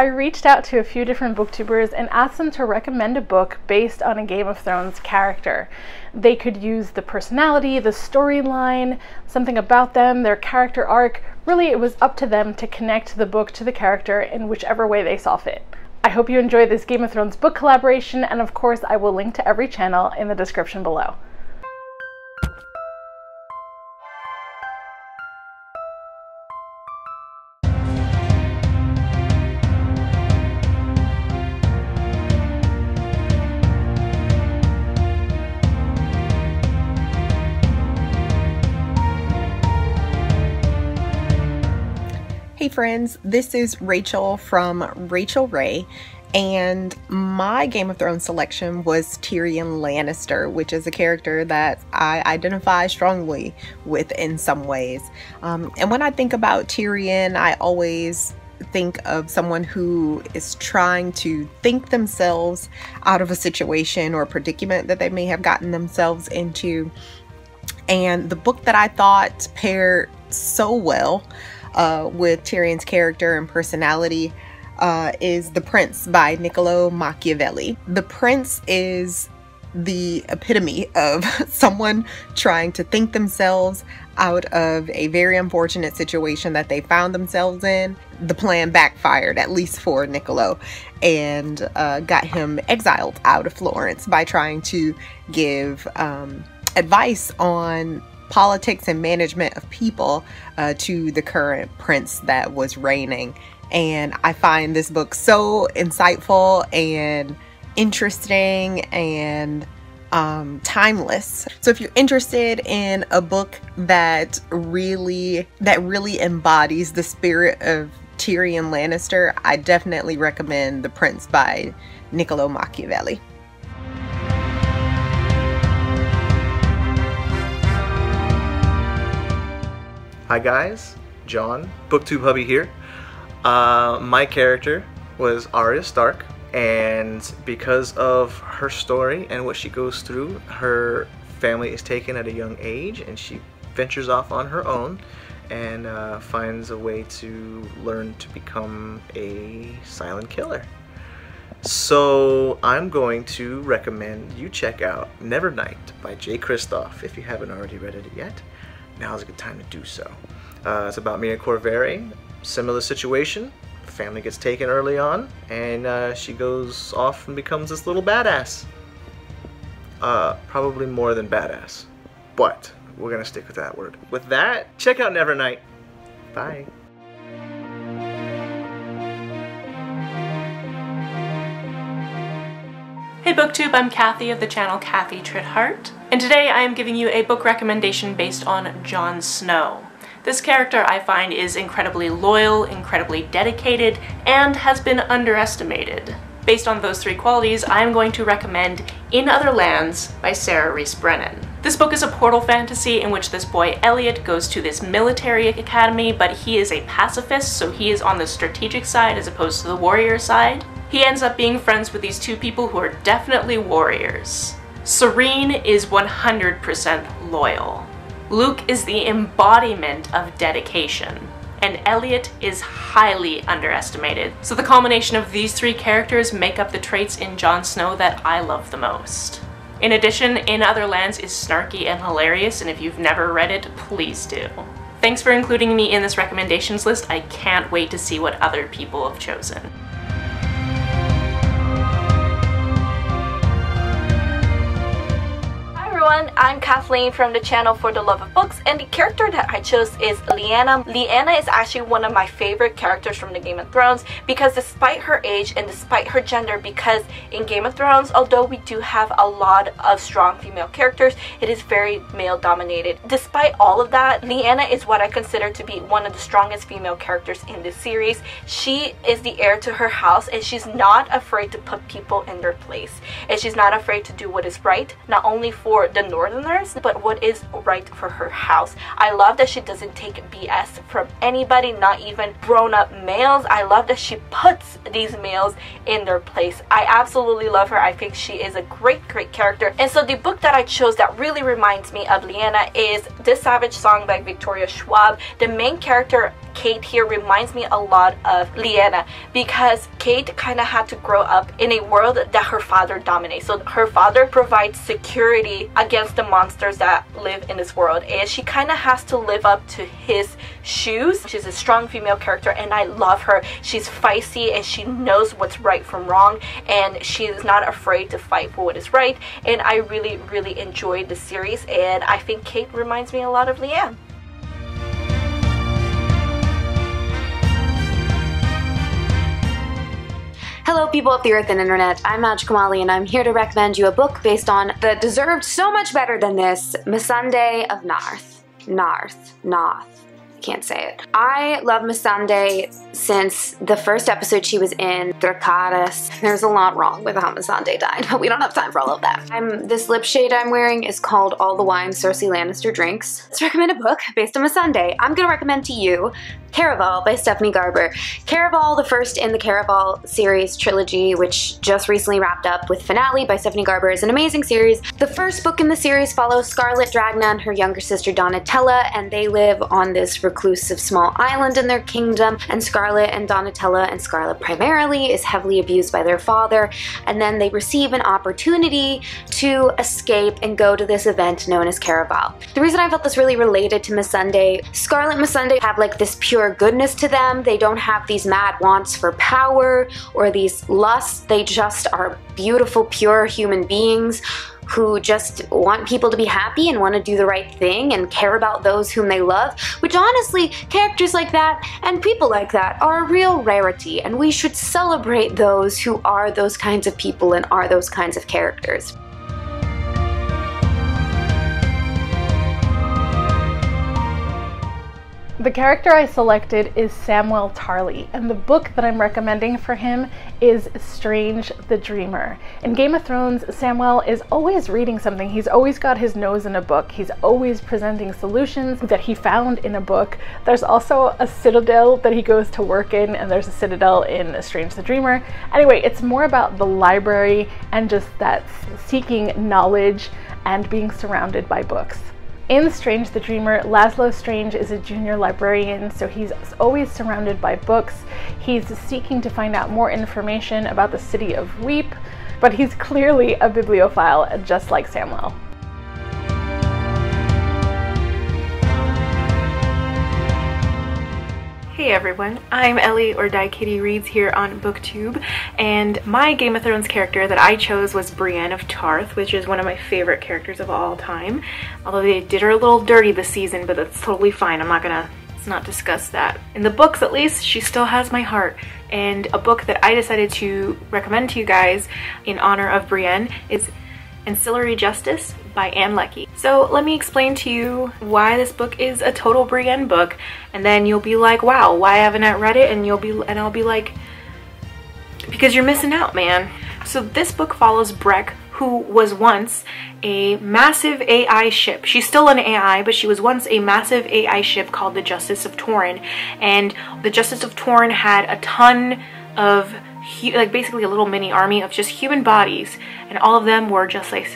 I reached out to a few different booktubers and asked them to recommend a book based on a Game of Thrones character. They could use the personality, the storyline, something about them, their character arc. Really, it was up to them to connect the book to the character in whichever way they saw fit. I hope you enjoy this Game of Thrones book collaboration, and of course I will link to every channel in the description below. Hey friends, this is Rachel from Rachel Ray, and my Game of Thrones selection was Tyrion Lannister, which is a character that I identify strongly with in some ways. And when I think about Tyrion, I always think of someone who is trying to think themselves out of a situation or predicament that they may have gotten themselves into. And the book that I thought paired so well with Tyrion's character and personality is The Prince by Niccolo Machiavelli. The Prince is the epitome of someone trying to think themselves out of a very unfortunate situation that they found themselves in. The plan backfired, at least for Niccolo, and got him exiled out of Florence by trying to give advice on politics and management of people to the current prince that was reigning. And I find this book so insightful and interesting and timeless. So if you're interested in a book that really embodies the spirit of Tyrion Lannister, I definitely recommend The Prince by Niccolo Machiavelli. Hi guys, John, BookTube Hubby here. My character was Arya Stark, and because of her story and what she goes through, her family is taken at a young age and she ventures off on her own and finds a way to learn to become a silent killer. So I'm going to recommend you check out Nevernight by Jay Kristoff if you haven't already read it yet. Now's a good time to do so. It's about Mia Corvary, similar situation. Family gets taken early on, and she goes off and becomes this little badass. Probably more than badass, but we're gonna stick with that word. With that, check out Nevernight. Bye. Hey BookTube, I'm Kathy of the channel Kathy Trithardt, and today I am giving you a book recommendation based on Jon Snow. This character I find is incredibly loyal, incredibly dedicated, and has been underestimated. Based on those three qualities, I am going to recommend In Other Lands by Sarah Rees Brennan. This book is a portal fantasy in which this boy Elliot goes to this military academy, but he is a pacifist, so he is on the strategic side as opposed to the warrior side. He ends up being friends with these two people who are definitely warriors. Serene is 100% loyal. Luke is the embodiment of dedication. And Elliot is highly underestimated. So the culmination of these three characters make up the traits in Jon Snow that I love the most. In addition, In Other Lands is snarky and hilarious, and if you've never read it, please do. Thanks for including me in this recommendations list. I can't wait to see what other people have chosen. I'm Kathleen from the channel For the Love of Books, and the character that I chose is Liana. Liana is actually one of my favorite characters from the Game of Thrones, because despite her age and despite her gender, because in Game of Thrones, although we do have a lot of strong female characters, it is very male dominated. Despite all of that, Liana is what I consider to be one of the strongest female characters in this series. She is the heir to her house, and she's not afraid to put people in their place, and she's not afraid to do what is right, not only for the Northerners, but what is right for her house. I love that she doesn't take BS from anybody, not even grown-up males. I love that she puts these males in their place. I absolutely love her. I think she is a great character. And so the book that I chose that really reminds me of Liana is This Savage Song by Victoria Schwab. The main character Kate here reminds me a lot of Liana, because Kate kind of had to grow up in a world that her father dominates. So her father provides security against the monsters that live in this world, and she kind of has to live up to his shoes. She's a strong female character and I love her. She's feisty and she knows what's right from wrong, and she is not afraid to fight for what is right, and I really enjoyed the series, and I think Kate reminds me a lot of Liana. Hello people of the earth and internet, I'm Madge Kamali and I'm here to recommend you a book based on the deserved so much better than this, Missandei of Narth. Narth. Can't say it. I love Missandei since the first episode she was in, Dracarys. There's a lot wrong with how Missandei died, but we don't have time for all of that. This lip shade I'm wearing is called All the Wine Cersei Lannister Drinks. Let's recommend a book based on Missandei. I'm gonna recommend to you Caraval by Stephanie Garber. Caraval, the first in the Caraval series trilogy, which just recently wrapped up with Finale by Stephanie Garber, is an amazing series. The first book in the series follows Scarlett Dragna and her younger sister Donatella, and they live on this reclusive small island in their kingdom, and Scarlett and Donatella, and Scarlett primarily, is heavily abused by their father, and then they receive an opportunity to escape and go to this event known as Caraval. The reason I felt this really related to Missandei, Scarlett and Missandei have like this pure goodness to them. They don't have these mad wants for power or these lusts. They just are beautiful, pure human beings who just want people to be happy and want to do the right thing and care about those whom they love, which honestly, characters like that and people like that are a real rarity, and we should celebrate those who are those kinds of people and are those kinds of characters. The character I selected is Samwell Tarly, and the book that I'm recommending for him is Strange the Dreamer. In Game of Thrones, Samwell is always reading something. He's always got his nose in a book. He's always presenting solutions that he found in a book. There's also a citadel that he goes to work in, and there's a citadel in Strange the Dreamer. Anyway, it's more about the library and just that seeking knowledge and being surrounded by books. In Strange the Dreamer, Laszlo Strange is a junior librarian, so he's always surrounded by books. He's seeking to find out more information about the city of Weep, but he's clearly a bibliophile, just like Samwell. Hey everyone, I'm Ellie or Die Kitty Reads here on BookTube, and my Game of Thrones character that I chose was Brienne of Tarth, which is one of my favorite characters of all time. Although they did her a little dirty this season, but that's totally fine. Let's not discuss that. In the books at least, she still has my heart. And a book that I decided to recommend to you guys in honor of Brienne is Ancillary Justice by Ann Leckie. So let me explain to you why this book is a total Brienne book, and then you'll be like, wow, why haven't I read it? And I'll be like, because you're missing out, man. So this book follows Breck, who was once a massive AI ship. She's still an AI, but she was once a massive AI ship called the Justice of Toryn, and the Justice of Toryn had a ton of like basically a little mini army of just human bodies, and all of them were just like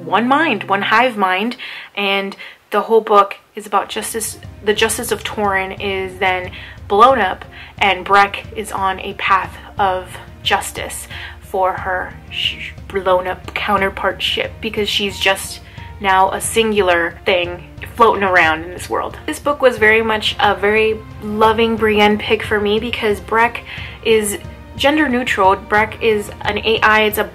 one mind, one hive mind, and the whole book is about justice. The Justice of Toryn is then blown up, and Breck is on a path of justice for her blown up counterpart ship, because she's just now a singular thing floating around in this world. This book was very much a very loving Brienne pick for me, because Breck is gender neutral. Breck is an AI. It's a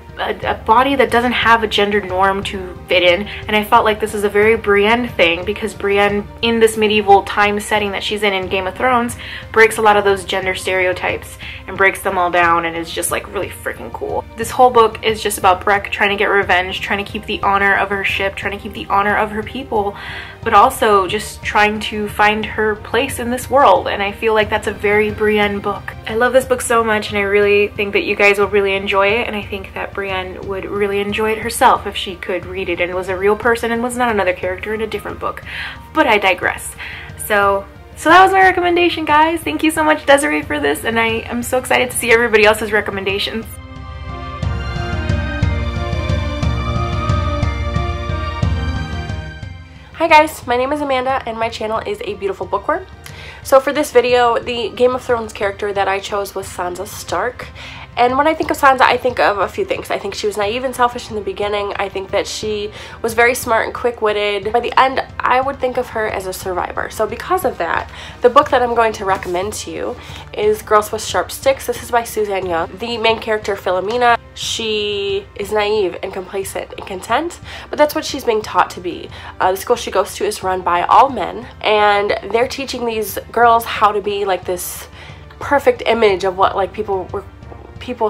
body that doesn't have a gender norm to fit in, and I felt like this is a very Brienne thing, because Brienne in this medieval time setting that she's in Game of Thrones breaks a lot of those gender stereotypes and breaks them all down, and is just like really freaking cool. This whole book is just about Breck trying to get revenge, trying to keep the honor of her ship, trying to keep the honor of her people, but also just trying to find her place in this world, and I feel like that's a very Brienne book. I love this book so much, and I really think that you guys will really enjoy it, and I think that Brienne would really enjoy it herself if she could read it and was a real person and was not another character in a different book. But I digress. So that was my recommendation, guys. Thank you so much, Desiree, for this, and I am so excited to see everybody else's recommendations. Hi guys, my name is Amanda and my channel is A Beautiful Bookworm. So for this video, the Game of Thrones character that I chose was Sansa Stark. And when I think of Sansa, I think of a few things. I think she was naive and selfish in the beginning. I think that she was very smart and quick-witted. By the end, I would think of her as a survivor. So because of that, the book that I'm going to recommend to you is Girls with Sharp Sticks. This is by Suzanne Young. The main character, Philomena, she is naive and complacent and content, but that's what she's being taught to be. The school she goes to is run by all men, and they're teaching these girls how to be like this perfect image of what like people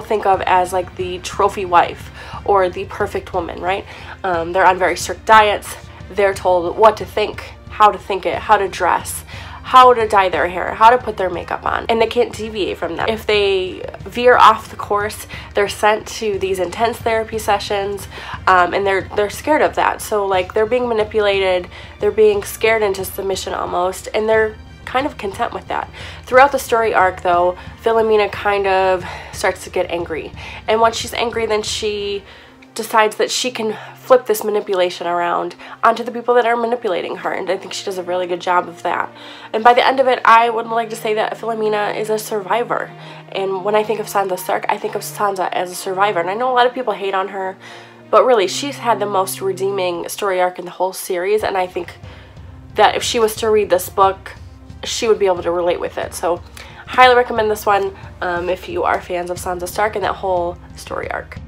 think of as like the trophy wife or the perfect woman, right? They're on very strict diets. They're told what to think, how to think it, how to dress, how to dye their hair, how to put their makeup on, and they can't deviate from that. If they veer off the course, they're sent to these intense therapy sessions, and they're scared of that. So like they're being manipulated, they're being scared into submission almost, and they're kind of content with that. Throughout the story arc though, Philomena kind of starts to get angry, and once she's angry then she decides that she can flip this manipulation around onto the people that are manipulating her, and I think she does a really good job of that. And by the end of it, I would like to say that Philomena is a survivor, and when I think of Sansa Stark, I think of Sansa as a survivor. And I know a lot of people hate on her, but really she's had the most redeeming story arc in the whole series, and I think that if she was to read this book, she would be able to relate with it. So highly recommend this one if you are fans of Sansa Stark and that whole story arc.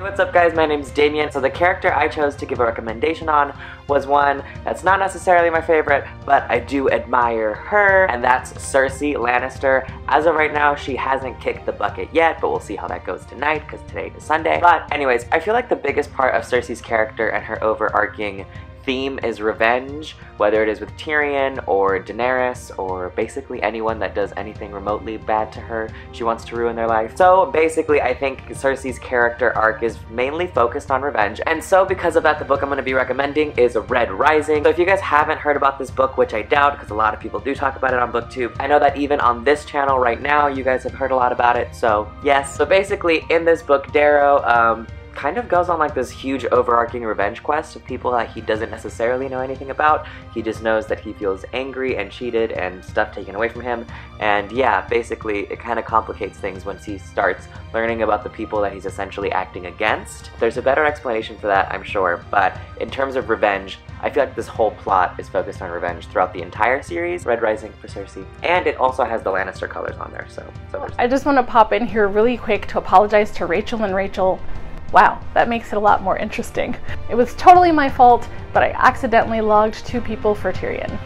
What's up guys, my name's Damien. So the character I chose to give a recommendation on was one that's not necessarily my favorite, but I do admire her, and that's Cersei Lannister. As of right now, she hasn't kicked the bucket yet, but we'll see how that goes tonight, because today is Sunday. But anyways, I feel like the biggest part of Cersei's character and her overarching theme is revenge, whether it is with Tyrion or Daenerys or basically anyone that does anything remotely bad to her. She wants to ruin their life. So basically I think Cersei's character arc is mainly focused on revenge, and so because of that, the book I'm going to be recommending is Red Rising. So if you guys haven't heard about this book, which I doubt because a lot of people do talk about it on BookTube, I know that even on this channel right now you guys have heard a lot about it, so yes. So basically in this book, Darrow kind of goes on like this huge overarching revenge quest of people that he doesn't necessarily know anything about. He just knows that he feels angry and cheated and stuff taken away from him, and yeah, basically it kind of complicates things once he starts learning about the people that he's essentially acting against. There's a better explanation for that, I'm sure, but in terms of revenge, I feel like this whole plot is focused on revenge throughout the entire series. Red Rising for Cersei. And it also has the Lannister colors on there, so I just want to pop in here really quick to apologize to Rachel and Rachel. Wow, that makes it a lot more interesting. It was totally my fault, but I accidentally logged two people for Tyrion.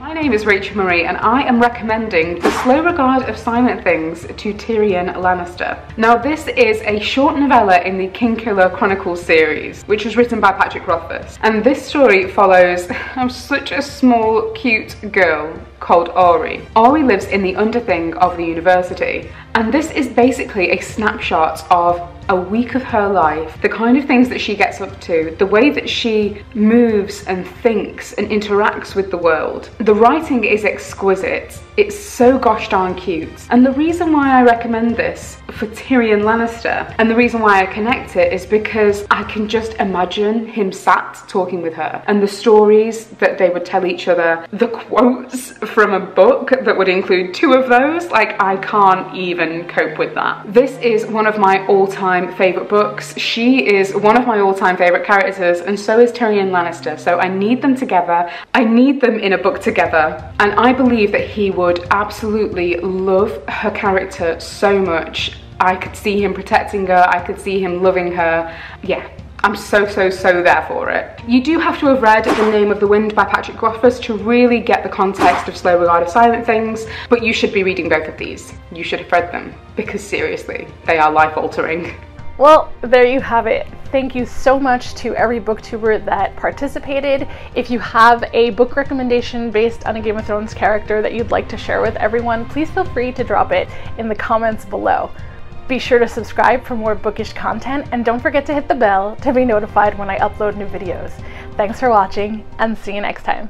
My name is Rachel Marie, and I am recommending The Slow Regard of Silent Things to Tyrion Lannister. Now this is a short novella in the Kingkiller Chronicles series, which was written by Patrick Rothfuss. And this story follows such a small, cute girl called Auri. Auri lives in the underthing of the university, and this is basically a snapshot of a week of her life, the kind of things that she gets up to, the way that she moves and thinks and interacts with the world. The writing is exquisite. It's so gosh darn cute. And the reason why I recommend this for Tyrion Lannister, and the reason why I connect it, is because I can just imagine him sat talking with her, and the stories that they would tell each other, the quotes from a book that would include two of those, like I can't even cope with that. This is one of my all-time favorite books. She is one of my all-time favorite characters, and so is Tyrion Lannister, so I need them together. I need them in a book together, and I believe that he would absolutely love her character so much. I could see him protecting her, I could see him loving her. Yeah, I'm so there for it. You do have to have read The Name of the Wind by Patrick Rothfuss to really get the context of Slow Regard of Silent Things, but you should be reading both of these. You should have read them, because seriously, they are life-altering. Well, there you have it. Thank you so much to every booktuber that participated. If you have a book recommendation based on a Game of Thrones character that you'd like to share with everyone, please feel free to drop it in the comments below. Be sure to subscribe for more bookish content, and don't forget to hit the bell to be notified when I upload new videos. Thanks for watching, and see you next time.